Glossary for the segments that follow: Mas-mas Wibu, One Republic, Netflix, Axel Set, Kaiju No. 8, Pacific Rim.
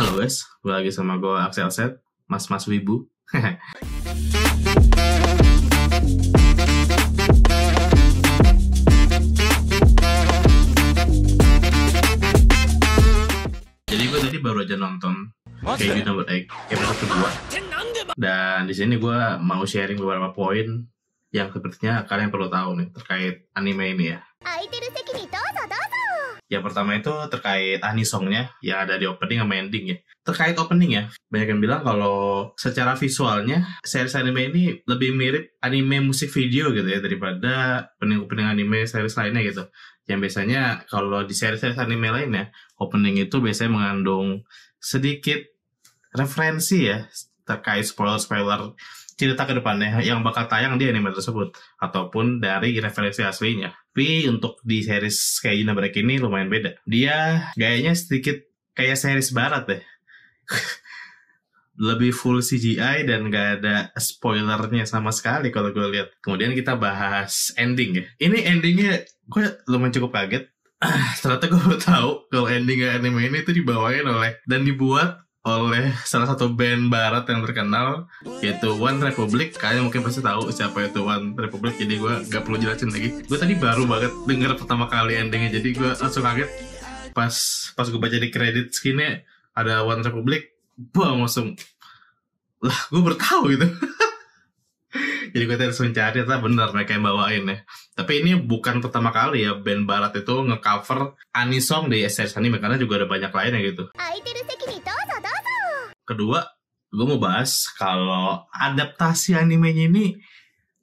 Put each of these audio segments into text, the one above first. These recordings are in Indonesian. Halo guys, balik lagi sama gue Axel Set, Mas-mas Wibu. Jadi gue tadi baru aja nonton Kaiju No. 8 episode kedua. Dan di sini gue mau sharing beberapa poin yang sepertinya kalian perlu tahu nih terkait anime ini ya. Yang pertama itu terkait anisongnya yang ada di opening sama ending ya. Terkait opening ya, banyak yang bilang kalau secara visualnya series anime ini lebih mirip anime musik video gitu ya daripada opening anime series lainnya gitu. Yang biasanya kalau di series anime lainnya opening itu biasanya mengandung sedikit referensi ya terkait spoiler-spoiler cerita ke depannya yang bakal tayang di anime tersebut ataupun dari referensi aslinya. Tapi untuk di series Kaiju No. 8 ini lumayan beda. Dia gayanya sedikit kayak series barat deh. Lebih full CGI dan gak ada spoilernya sama sekali kalau gue lihat. Kemudian kita bahas ending ya. Ini endingnya gue lumayan cukup kaget. Ternyata gue baru tahu kalau ending anime ini tuh dibawain oleh dan dibuat oleh salah satu band barat yang terkenal yaitu One Republic. Kalian mungkin pasti tahu siapa itu One Republic, jadi gue gak perlu jelasin lagi. Gue tadi baru banget denger pertama kali endingnya, jadi gue langsung kaget pas gue baca di kredit skinnya ada One Republic. Buang langsung lah gue bertahu gitu. Jadi gue harus mencari ternyata bener mereka yang bawain ya. Tapi ini bukan pertama kali ya band barat itu ngecover anisong di series anime, karena juga ada banyak lainnya gitu. Kedua, gue mau bahas kalau adaptasi animenya ini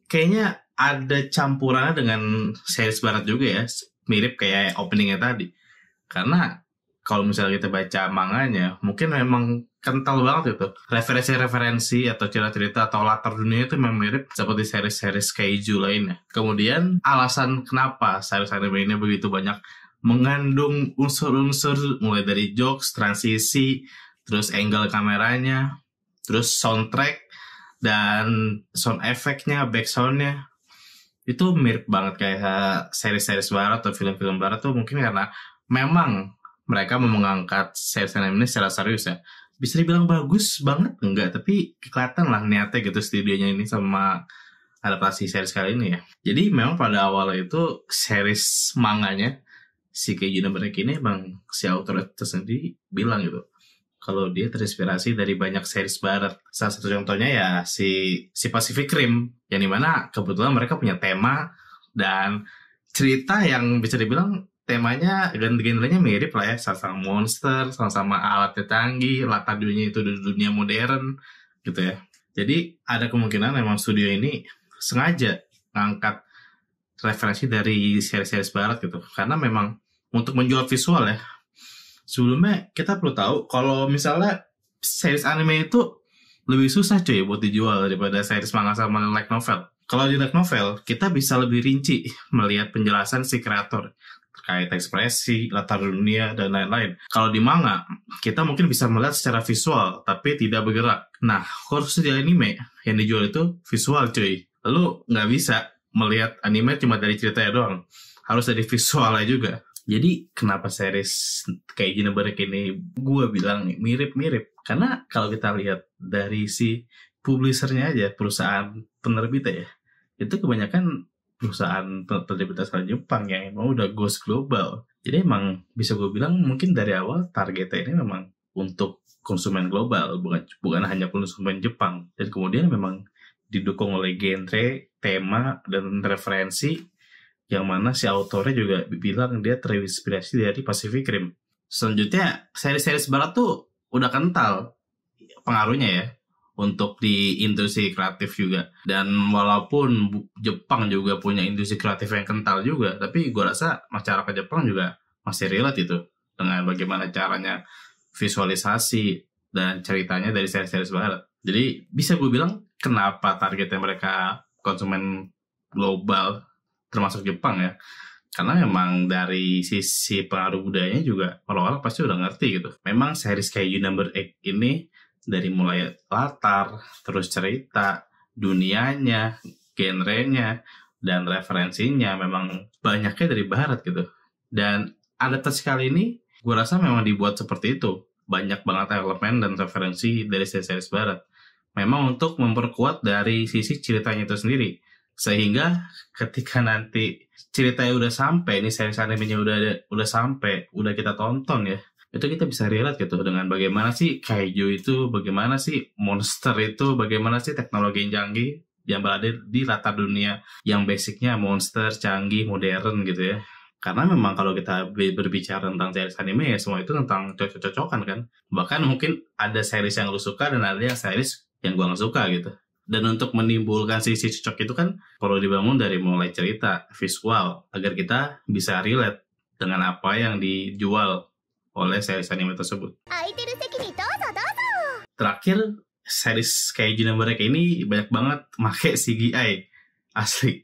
kayaknya ada campurannya dengan series barat juga ya, mirip kayak openingnya tadi. Karena kalau misalnya kita baca manganya, mungkin memang kental banget gitu. Referensi-referensi atau cerita-cerita atau latar dunia itu memang mirip seperti series-series kaiju lainnya. Kemudian alasan kenapa series anime ini begitu banyak mengandung unsur-unsur mulai dari jokes, transisi, terus angle kameranya, terus soundtrack, dan sound effect-nya, backsound-nya. Itu mirip banget kayak series-series barat atau film-film barat tuh, mungkin karena memang mereka mau mengangkat series anime ini secara serius ya. Bisa dibilang bagus banget enggak, tapi kelihatan lah niatnya gitu studionya ini sama adaptasi series kali ini ya. Jadi memang pada awalnya itu series manganya, si Kaiju No. 8 ini emang si author tersendiri bilang gitu kalau dia terinspirasi dari banyak series barat. Salah satu contohnya ya si Pacific Rim, yang dimana kebetulan mereka punya tema dan cerita yang bisa dibilang temanya genre-nya mirip lah ya, sama-sama monster, sama-sama alatnya canggih, latar dunia itu dunia modern gitu ya. Jadi ada kemungkinan memang studio ini sengaja ngangkat referensi dari series-series barat gitu, karena memang untuk menjual visual ya. Sebelumnya kita perlu tahu kalau misalnya series anime itu lebih susah cuy buat dijual daripada series manga sama light novel. Kalau di light novel kita bisa lebih rinci melihat penjelasan si kreator terkait ekspresi, latar dunia, dan lain-lain. Kalau di manga kita mungkin bisa melihat secara visual tapi tidak bergerak. Nah kursus di anime yang dijual itu visual cuy. Lu nggak bisa melihat anime cuma dari ceritanya doang, harus dari visualnya juga. Jadi kenapa series Kaiju No. 8 ini gue bilang mirip-mirip? Karena kalau kita lihat dari si publishernya aja, perusahaan penerbitnya ya, itu kebanyakan perusahaan penerbit asal Jepang yang emang udah ghost global. Jadi emang bisa gue bilang mungkin dari awal targetnya ini memang untuk konsumen global, bukan hanya konsumen Jepang. Dan kemudian memang didukung oleh genre, tema, dan referensi, yang mana si autornya juga bilang dia terinspirasi dari Pacific Rim. Selanjutnya, series-series barat tuh udah kental pengaruhnya ya, untuk di industri kreatif juga. Dan walaupun Jepang juga punya industri kreatif yang kental juga, tapi gue rasa masyarakat Jepang juga masih relate itu, dengan bagaimana caranya visualisasi dan ceritanya dari series-series barat. Jadi bisa gue bilang kenapa targetnya mereka konsumen global, termasuk Jepang ya, karena memang dari sisi pengaruh budayanya juga orang-orang pasti udah ngerti gitu. Memang series Kaiju No. 8 ini dari mulai latar, terus cerita, dunianya, genrenya, dan referensinya memang banyaknya dari barat gitu. Dan adaptasi kali ini gue rasa memang dibuat seperti itu, banyak banget elemen dan referensi dari series-series barat. Memang untuk memperkuat dari sisi ceritanya itu sendiri. Sehingga ketika nanti ceritanya udah sampai, nih series animenya udah sampai, udah kita tonton ya. Itu kita bisa relate gitu dengan bagaimana sih kaiju itu, bagaimana sih monster itu, bagaimana sih teknologi yang canggih yang berada di latar dunia yang basicnya monster, canggih, modern gitu ya. Karena memang kalau kita berbicara tentang series anime ya semua itu tentang cocok-cocokan kan. Bahkan mungkin ada series yang lu suka dan ada yang series yang gua gak suka gitu. Dan untuk menimbulkan sisi cocok itu kan perlu dibangun dari mulai cerita, visual, agar kita bisa relate dengan apa yang dijual oleh series anime tersebut. Terakhir, series Kaiju No. 8 ini banyak banget pakai CGI asli.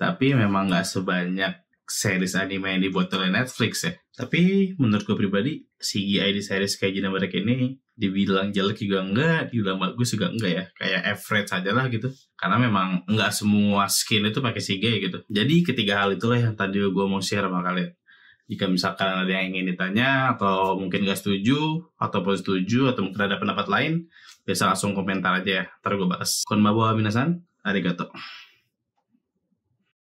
Tapi memang nggak sebanyak series anime yang dibuat oleh Netflix ya. Tapi menurut gue pribadi, CGI di series Kaiju No. 8 ini dibilang jelek juga enggak, dibilang bagus juga enggak ya. Kayak average aja lah gitu. Karena memang nggak semua skin itu pakai CGI gitu. Jadi ketiga hal itulah yang tadi gue mau share sama kalian. Jika misalkan ada yang ingin ditanya, atau mungkin nggak setuju, ataupun setuju, atau mungkin ada pendapat lain, bisa langsung komentar aja ya. Ntar gue bahas. Konbanwa minasan, arigato.